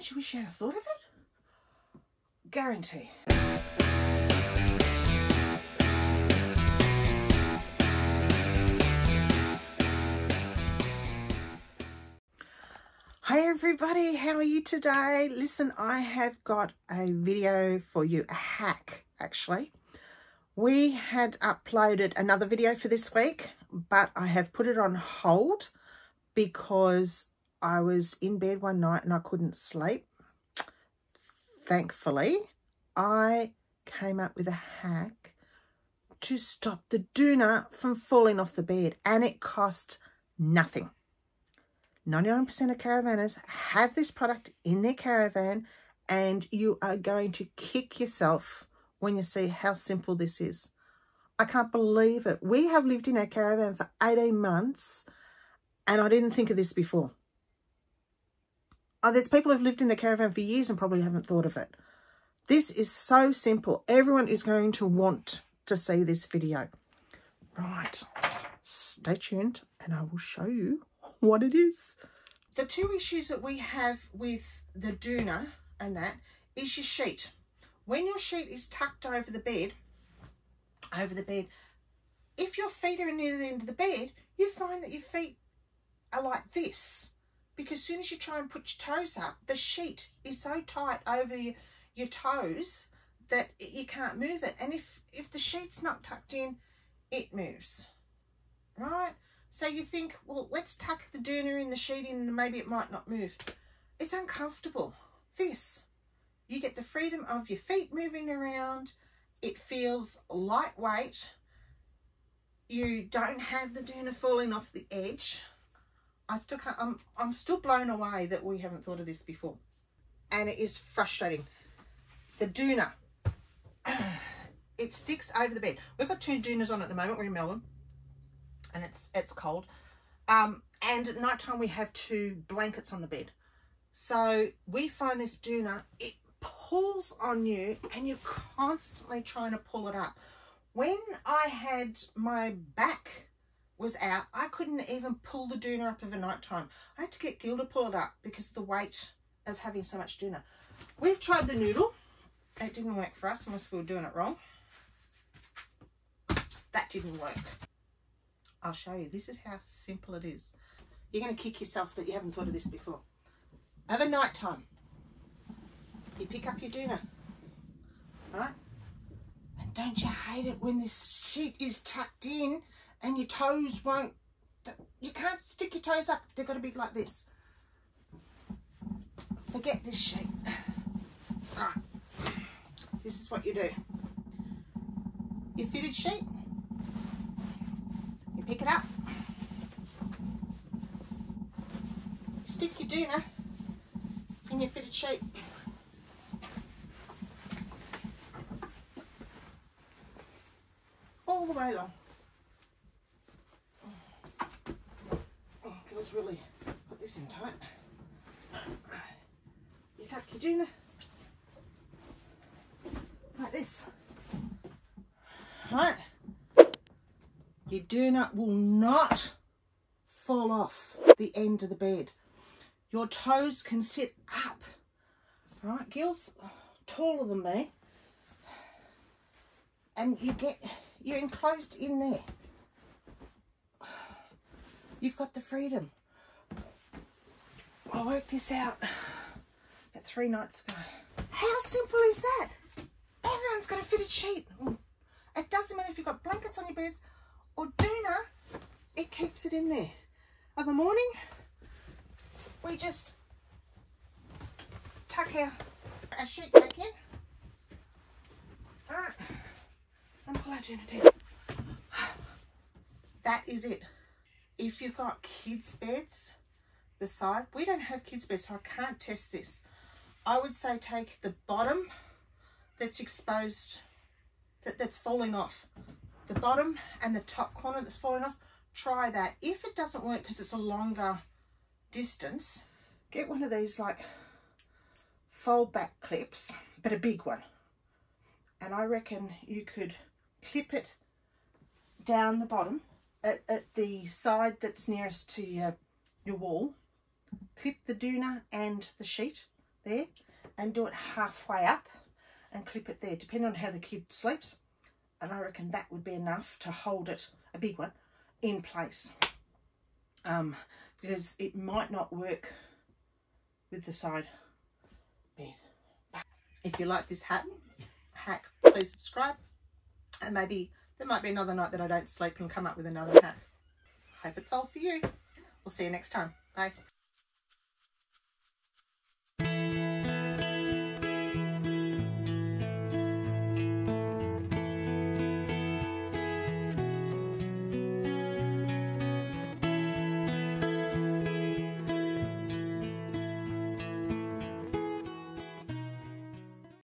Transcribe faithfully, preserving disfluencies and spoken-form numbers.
much wish I'd have thought of it. Guarantee. Hey everybody, how are you today? Listen, I have got a video for you, a hack actually. We had uploaded another video for this week, but I have put it on hold because I was in bed one night and I couldn't sleep. Thankfully, I came up with a hack to stop the doona from falling off the bed, and it cost nothing. ninety-nine percent of caravanners have this product in their caravan, and you are going to kick yourself when you see how simple this is. I can't believe it. We have lived in our caravan for eighteen months and I didn't think of this before. Oh, there's people who've lived in their caravan for years and probably haven't thought of it. This is so simple. Everyone is going to want to see this video. Right, stay tuned and I will show you what it is. The two issues that we have with the doona and that is your sheet. When your sheet is tucked over the bed, over the bed, if your feet are near the end of the bed, you find that your feet are like this, because as soon as you try and put your toes up, the sheet is so tight over your, your toes that it, you can't move it. And if, if the sheet's not tucked in, it moves, right? So you think, well, let's tuck the doona in the sheet in and maybe it might not move. It's uncomfortable. This, you get the freedom of your feet moving around. It feels lightweight. You don't have the doona falling off the edge. I still can't, I'm, I'm still blown away that we haven't thought of this before. And it is frustrating. The doona, it sticks over the bed. We've got two doonas on at the moment. We're in Melbourne. And it's it's cold, um, and at night time we have two blankets on the bed, so we find this doona, it pulls on you and you're constantly trying to pull it up. When I had my back was out, I couldn't even pull the doona up over night time. I had to get Gil to pull it up because of the weight of having so much doona. We've tried the noodle. It didn't work for us unless we were doing it wrong. That didn't work. I'll show you. This is how simple it is. You're going to kick yourself that you haven't thought of this before. Over night time, you pick up your doona, right? And don't you hate it when this sheet is tucked in and your toes won't, you can't stick your toes up. They've got to be like this. Forget this sheet. Right. This is what you do. Your fitted sheet. Pick it up, stick your doona in your fitted sheet. All the way along. Oh, girls, really put this in tight. You tuck your doona like this. Right. Your doona will not fall off the end of the bed. Your toes can sit up. All right, Gil's taller than me. And you get, you're enclosed in there. You've got the freedom. I worked this out about three nights ago. How simple is that? Everyone's got a fitted sheet. It doesn't matter if you've got blankets on your beds or doona, it keeps it in there. In the morning, we just tuck our, our sheet back in, all right, and pull our doona down. That is it. If you've got kids' beds beside, we don't have kids' beds, so I can't test this. I would say take the bottom that's exposed, that, that's falling off. The bottom and the top corner that's falling off, try that. If it doesn't work because it's a longer distance, get one of these like fold back clips, but a big one, and I reckon you could clip it down the bottom at, at the side that's nearest to your, your wall. Clip the doona and the sheet there and do it halfway up and clip it there, depending on how the kid sleeps. And I reckon that would be enough to hold it, a big one, in place. Um, because it might not work with the side bed. If you like this hack, hack, please subscribe. And maybe there might be another night that I don't sleep and come up with another hack. Hope it's all for you. We'll see you next time. Bye.